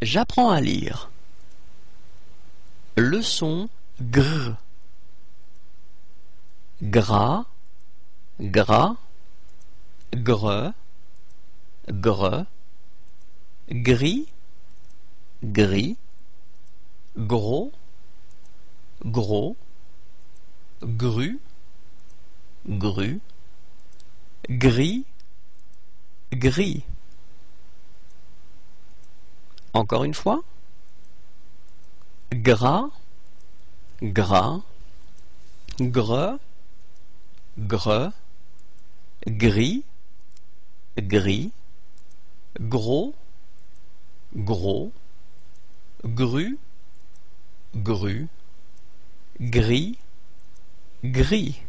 J'apprends à lire. Leçon gr. Gras, gras, gre, gre, gris, gris, gros, gros, gru, gru, gris, gris. Encore une fois. Gras, gras, gre, gre, gris, gris, gros, gros, gru, gru, gris, gris.